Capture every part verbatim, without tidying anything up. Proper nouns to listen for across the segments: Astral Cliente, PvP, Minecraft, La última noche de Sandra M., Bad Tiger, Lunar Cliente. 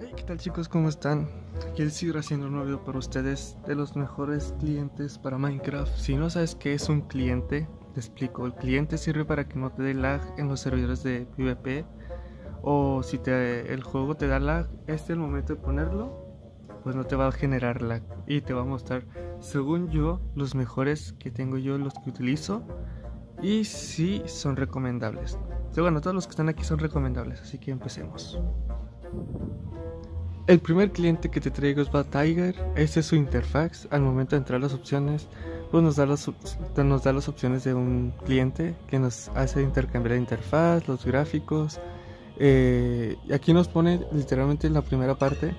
Hey, ¿qué tal chicos? ¿Cómo están? Aquí el Sidra haciendo un nuevo video para ustedes de los mejores clientes para Minecraft. Si no sabes qué es un cliente, te explico. El cliente sirve para que no te dé lag en los servidores de PvP, o si te, el juego te da lag, este el momento de ponerlo pues no te va a generar lag, y te va a mostrar, según yo, los mejores que tengo yo, los que utilizo, y si sí son recomendables. Entonces, bueno, todos los que están aquí son recomendables, así que empecemos. El primer cliente que te traigo es Bad Tiger. Esta es su interfaz. Al momento de entrar las opciones, pues nos da las, nos da las opciones de un cliente que nos hace intercambiar la interfaz, los gráficos. Eh, aquí nos pone literalmente en la primera parte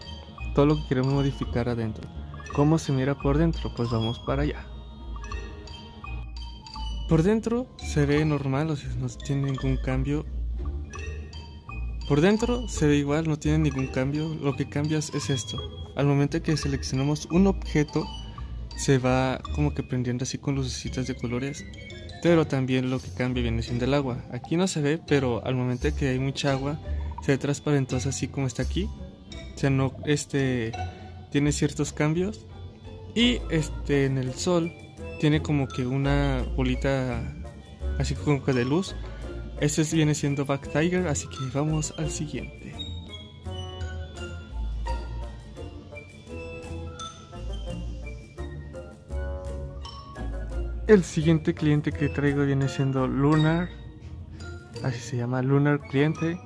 todo lo que queremos modificar adentro. ¿Cómo se mira por dentro? Pues vamos para allá. Por dentro se ve normal, o sea, no tiene ningún cambio. Por dentro se ve igual, no tiene ningún cambio. Lo que cambias es esto. Al momento que seleccionamos un objeto, se va como que prendiendo así con lucecitas de colores. Pero también lo que cambia viene siendo el agua. Aquí no se ve, pero al momento que hay mucha agua, se ve transparentosa así como está aquí. O sea, no, este, tiene ciertos cambios. Y este, en el sol tiene como que una bolita así como que de luz. Este viene siendo Bad Tiger, así que vamos al siguiente. El siguiente cliente que traigo viene siendo Lunar. Así se llama, Lunar Cliente.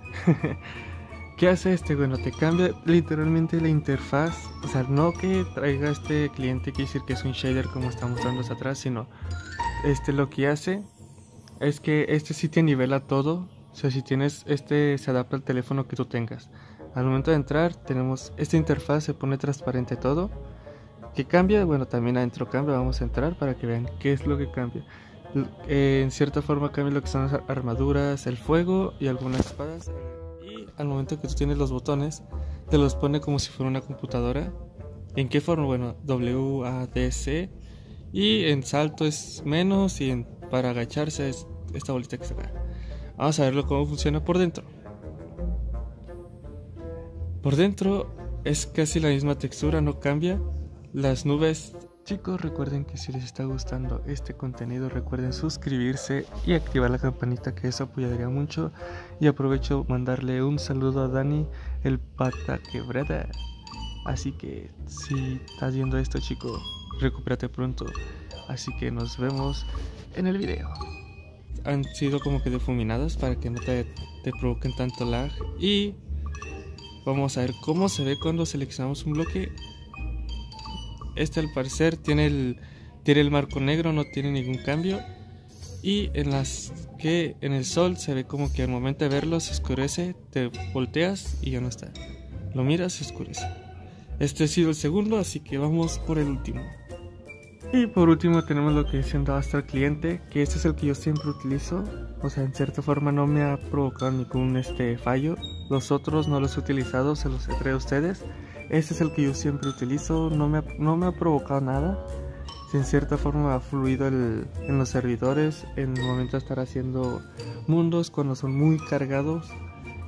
¿Qué hace este? Bueno, te cambia literalmente la interfaz. O sea, no que traiga este cliente, quiere decir que es un shader como está mostrando hasta atrás, sino este lo que hace es que este sí te nivela todo. O sea, si tienes este, se adapta al teléfono que tú tengas. Al momento de entrar, tenemos esta interfaz, se pone transparente todo. ¿Qué cambia? Bueno, también adentro cambia. Vamos a entrar para que vean qué es lo que cambia. Eh, en cierta forma cambia lo que son las armaduras, el fuego y algunas espadas. Al momento que tú tienes los botones, te los pone como si fuera una computadora. ¿En qué forma? Bueno, W, A, D, C. Y en salto es menos, y en, para agacharse es esta bolita que está acá. Vamos a verlo cómo funciona por dentro. Por dentro es casi la misma textura, no cambia. Las nubes. Chicos, recuerden que si les está gustando este contenido, recuerden suscribirse y activar la campanita, que eso apoyaría mucho. Y aprovecho mandarle un saludo a Dani, el pata quebrada. Así que si estás viendo esto, chico, recupérate pronto. Así que nos vemos en el video. Han sido como que difuminadas para que no te, te provoquen tanto lag. Y vamos a ver cómo se ve cuando seleccionamos un bloque. Este al parecer tiene el, tiene el marco negro, no tiene ningún cambio. Y en las que en el sol se ve como que al momento de verlo se oscurece, te volteas y ya no está. Lo miras, se oscurece. Este ha sido el segundo, así que vamos por el último. Y por último tenemos lo que es siendo Astral Cliente, que este es el que yo siempre utilizo. O sea, en cierta forma no me ha provocado ningún este fallo. Los otros no los he utilizado, se los he traído a ustedes. Este es el que yo siempre utilizo, no me ha, no me ha provocado nada. En cierta forma ha fluido el, en los servidores, en el momento de estar haciendo mundos cuando son muy cargados.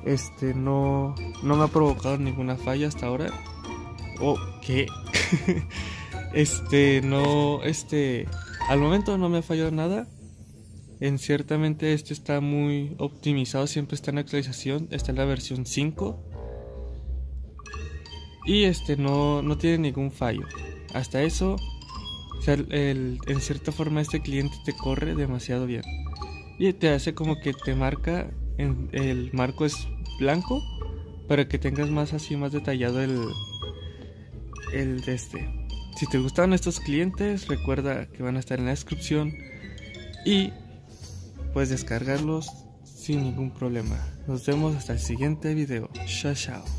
Este no, no me ha provocado ninguna falla hasta ahora. Oh, ¿qué? este no, este al momento no me ha fallado nada. En ciertamente este está muy optimizado, siempre está en actualización, está en la versión cinco. Y este no, no tiene ningún fallo. Hasta eso, o sea, el, el, en cierta forma este cliente te corre demasiado bien. Y te hace como que te marca, en, el marco es blanco, para que tengas más así, más detallado el, el de este. Si te gustaron estos clientes, recuerda que van a estar en la descripción. Y puedes descargarlos sin ningún problema. Nos vemos hasta el siguiente video. Chao, chao.